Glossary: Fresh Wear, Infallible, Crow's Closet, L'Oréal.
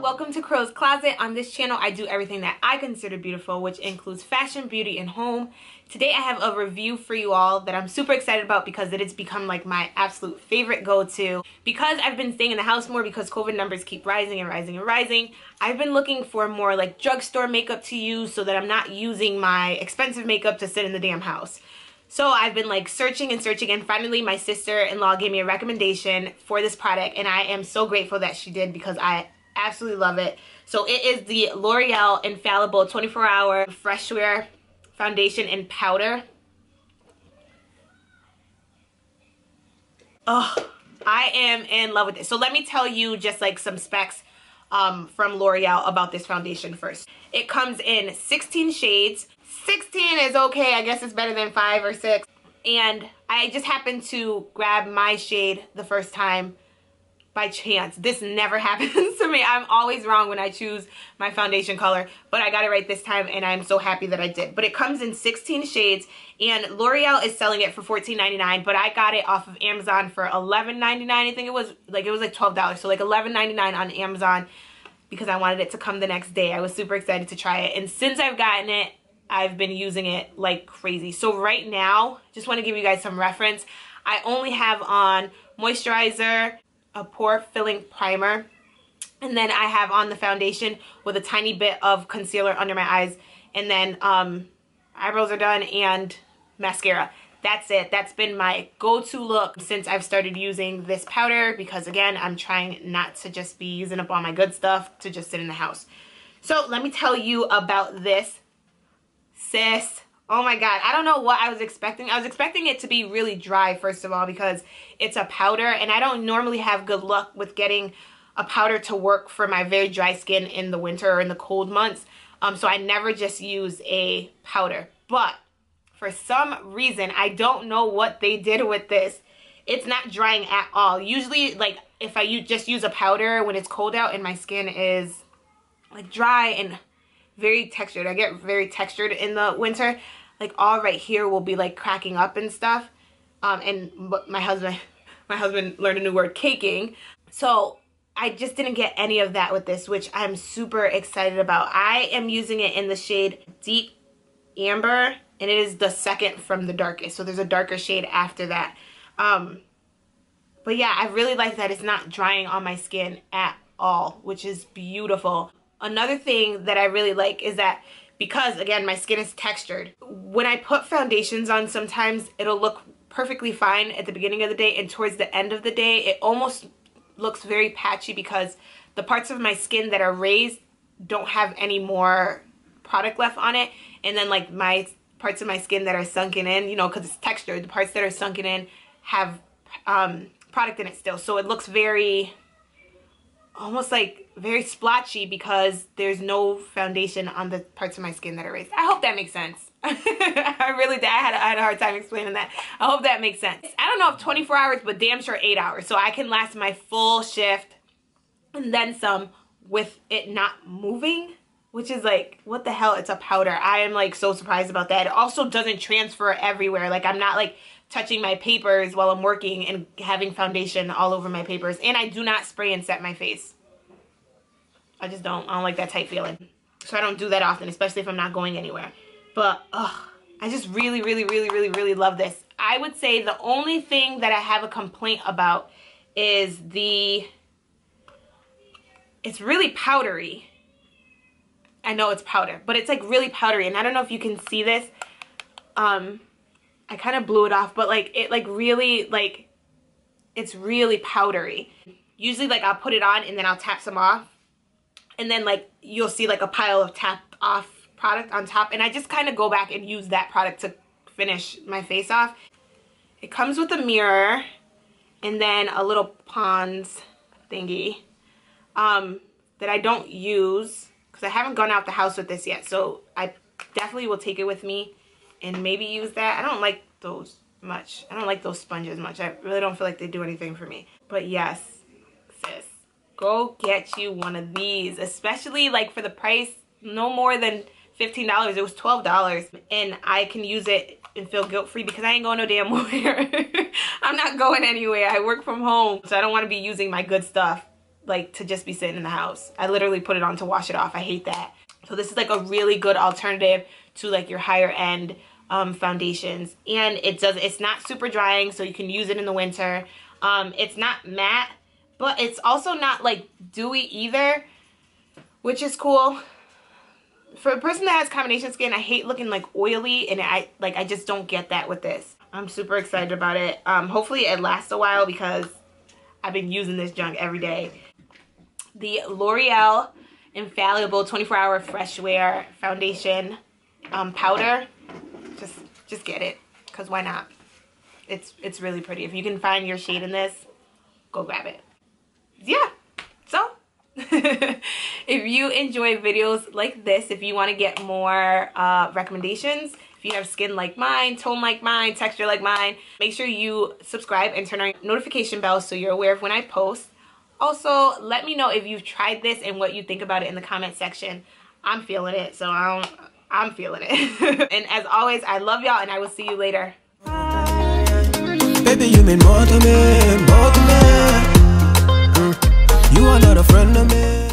welcome to Crow's Closet. On this channel, I do everything that I consider beautiful, which includes fashion, beauty, and home. Today, I have a review for you all that I'm super excited about because it's become like my absolute favorite go-to. Because I've been staying in the house more because COVID numbers keep rising and rising and rising, I've been looking for more like drugstore makeup to use so that I'm not using my expensive makeup to sit in the damn house. So I've been like searching and searching, and finally my sister-in-law gave me a recommendation for this product, and I am so grateful that she did because I absolutely love it. So it is the L'Oreal Infallible 24-Hour Fresh Wear Foundation and Powder. Oh, I am in love with it. So let me tell you just like some specs from L'Oreal about this foundation first. It comes in 16 shades. 16 is okay, I guess it's better than 5 or 6. And I just happened to grab my shade the first time by chance. This never happens to me. I'm always wrong when I choose my foundation color, but I got it right this time and I'm so happy that I did. But it comes in 16 shades and L'Oreal is selling it for $14.99, but I got it off of Amazon for $11.99. I think it was like $12, so like $11.99 on Amazon because I wanted it to come the next day. I was super excited to try it, and since I've gotten it, I've been using it like crazy. So right now, just want to give you guys some reference. I only have on moisturizer, a pore filling primer, and then I have on the foundation with a tiny bit of concealer under my eyes, and then eyebrows are done and mascara. That's it. That's been my go-to look since I've started using this powder because, again, I'm trying not to just be using up all my good stuff to just sit in the house. So let me tell you about this, sis. Oh my god, I don't know what I was expecting. I was expecting it to be really dry, first of all, because it's a powder, and I don't normally have good luck with getting a powder to work for my very dry skin in the winter or in the cold months, so I never just use a powder. But for some reason, I don't know what they did with this. It's not drying at all. Usually, like, if I just use a powder when it's cold out and my skin is, like, dry and very textured. I get very textured in the winter. Like all right here will be like cracking up and stuff, and my husband learned a new word, caking. So I just didn't get any of that with this, which I'm super excited about. I am using it in the shade Deep Amber, and it is the second from the darkest. So there's a darker shade after that. But yeah, I really like that it's not drying on my skin at all, which is beautiful. Another thing that I really like is that because, again, my skin is textured, when I put foundations on, sometimes it'll look perfectly fine at the beginning of the day, and towards the end of the day, it almost looks very patchy because the parts of my skin that are raised don't have any more product left on it. And then, like, my parts of my skin that are sunken in, you know, because it's textured, the parts that are sunken in have product in it still. So it looks very, almost like very splotchy because there's no foundation on the parts of my skin that are raised. I hope that makes sense. I really did. I had a hard time explaining that. I hope that makes sense. I don't know if 24 hours, but damn sure 8 hours. So I can last my full shift and then some with it not moving, which is like, what the hell? It's a powder. I am like so surprised about that. It also doesn't transfer everywhere. Like I'm not like touching my papers while I'm working and having foundation all over my papers. And I do not spray and set my face. I just don't. I don't like that tight feeling. So I don't do that often, especially if I'm not going anywhere. But I just really, really, really, really, really love this. I would say the only thing that I have a complaint about is it's really powdery. I know it's powder, but it's like really powdery. And I don't know if you can see this. I kind of blew it off, but like it like really like it's really powdery. Usually like I'll put it on and then I'll tap some off, and then like you'll see like a pile of tapped off product on top, and I just kind of go back and use that product to finish my face off. It comes with a mirror and then a little Pond's thingy that I don't use because I haven't gone out the house with this yet, so I definitely will take it with me and maybe use that. I don't like those much. I don't like those sponges much. I really don't feel like they do anything for me. But yes, sis, go get you one of these, especially like for the price, no more than $15. It was $12, and I can use it and feel guilt-free because I ain't going no damn where. I'm not going anywhere. I work from home, so I don't want to be using my good stuff like to just be sitting in the house. I literally put it on to wash it off. I hate that. So this is like a really good alternative to like your higher end foundations, and it's not super drying, so you can use it in the winter. It's not matte, but it's also not like dewy either, which is cool. For a person that has combination skin, I hate looking like oily, and I just don't get that with this. I'm super excited about it. Hopefully it lasts a while because I've been using this junk every day. The L'Oreal Infallible 24-Hour Fresh Wear Foundation Powder. Just get it, because why not? It's really pretty. If you can find your shade in this, go grab it. Yeah, so if you enjoy videos like this, if you want to get more recommendations, if you have skin like mine, tone like mine, texture like mine, make sure you subscribe and turn on your notification bell so you're aware of when I post. Also, let me know if you've tried this and what you think about it in the comment section. I'm feeling it, so I'm feeling it. And as always, I love y'all, and I will see you later. Bye. Baby, you mean more to me, more to me. You are not a friend of me.